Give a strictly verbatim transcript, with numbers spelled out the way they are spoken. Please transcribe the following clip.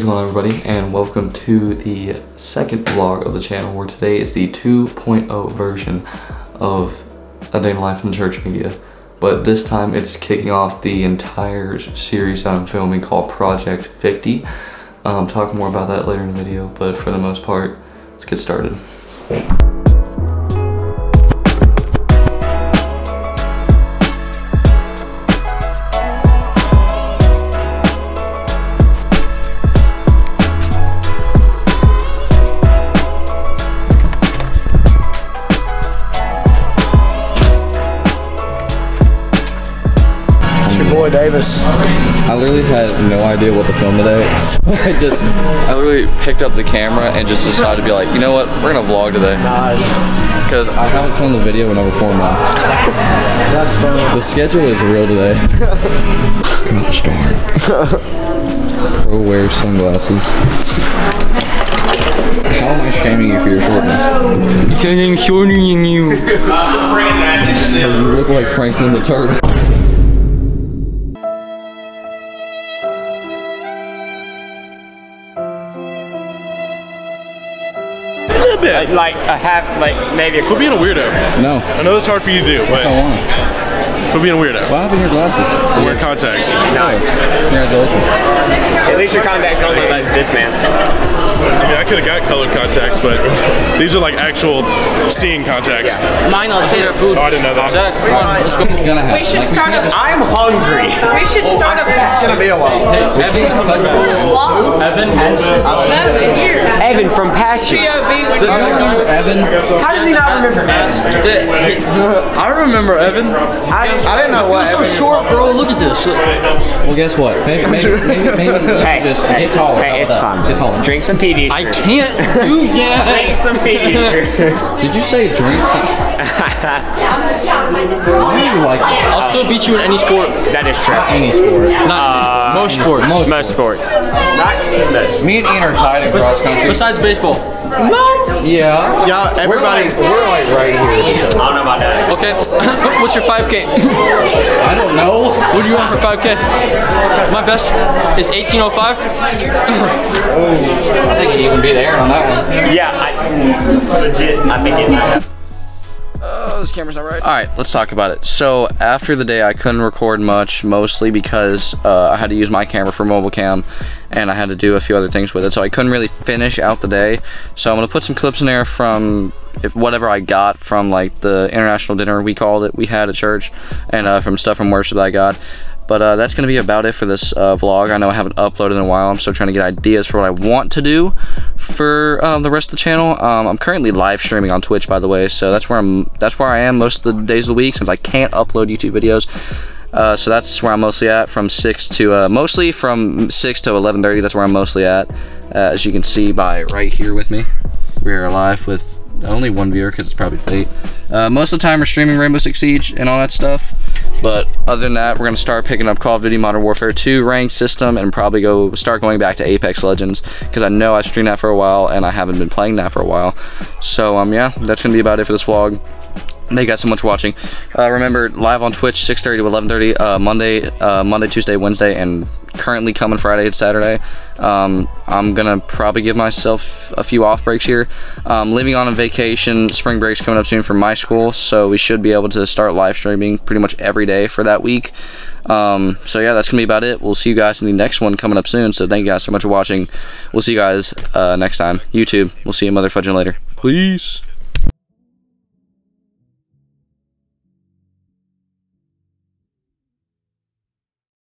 What's going on, everybody, and welcome to the second vlog of the channel, where today is the two point oh version of A Day in Life in Church Media. But this time it's kicking off the entire series that I'm filming called Project fifty. Um, talk more about that later in the video, but for the most part, let's get started. Davis. I literally had no idea what to film today, so I just, I literally picked up the camera and just decided to be like, you know what, we're gonna vlog today. Because I haven't filmed a video in over four months. That's funny. The schedule is real today. Gosh darn. Pro wear sunglasses. How am I shaming you for your shortness? Because I'm shorter than you. You look like Franklin the Turtle. Like, like a half, like maybe a quarter. Quit being a weirdo. No. I know it's hard for you to do, but quit being a weirdo. What happened to your glasses? I wear contacts. Nice. Congratulations. At least your contacts don't look like this man's. I mean, I could have got colored contacts, but these are like actual seeing contacts. Yeah. Mine are tater food. Oh, I didn't know that. Jack, come on. Let's go. It's gonna happen. We should like, start up. I'm hungry. We should oh, start up. It's gonna be a while. Evan's coming back. Evan. Evan here. Evan from Passion. P O V. Do you remember Evan? How does he not remember Evan? I remember Evan. I didn't, I didn't know why. He's so short, bro. Look at this. Well, guess what? Maybe, maybe, maybe, maybe hey, just hey, get taller. Hey, it's fine. Get taller. Drink some P D shirt. I can't do that. Drink some P D shirt. Did you say drink some? Why do you like that? I'll still beat you in any sport. That is true. Not any sport. Not uh, most sports. Most, most sports. sports. Not most. Me and Ian are tied in cross country. Besides baseball. No. Yeah. Yeah. Everybody, we're like, we're like right here. I don't know about that. Okay. What's your five K? I don't know. What do you want for five K? My best is eighteen oh five. I think he even beat Aaron on that one. Yeah. I, legit. I think it might. Oh, this camera's not right. All right, let's talk about it. So after the day, I couldn't record much, mostly because uh, I had to use my camera for mobile cam, and I had to do a few other things with it, so I couldn't really finish out the day. So I'm gonna put some clips in there from if whatever I got from like the international dinner we called it, we had at church, and uh, from stuff from worship that I got. But uh, that's gonna be about it for this uh, vlog. I know I haven't uploaded in a while. I'm still trying to get ideas for what I want to do for um, the rest of the channel. Um, I'm currently live streaming on Twitch, by the way, so that's where I'm. That's where I am most of the days of the week, since I can't upload YouTube videos. Uh, so that's where I'm mostly at, from six to uh, mostly from six to eleven thirty. That's where I'm mostly at, uh, as you can see by right here with me. We are live with only one viewer because it's probably late. Uh, most of the time we're streaming Rainbow Six Siege and all that stuff, but other than that, we're gonna start picking up Call of Duty Modern Warfare two ranked system, and probably go start going back to Apex Legends, because I know I streamed that for a while and I haven't been playing that for a while. So um yeah, that's gonna be about it for this vlog. Thank you guys so much for watching. Uh, remember, live on Twitch, six thirty to eleven thirty, uh, Monday, uh, Monday, Tuesday, Wednesday, and currently coming Friday and Saturday. Um, I'm gonna probably give myself a few off breaks here. Um, leaving on a vacation, spring break's coming up soon for my school, so we should be able to start live streaming pretty much every day for that week. Um, so yeah, that's gonna be about it. We'll see you guys in the next one coming up soon, so thank you guys so much for watching. We'll see you guys uh, next time. YouTube, we'll see you motherfucking later. Peace.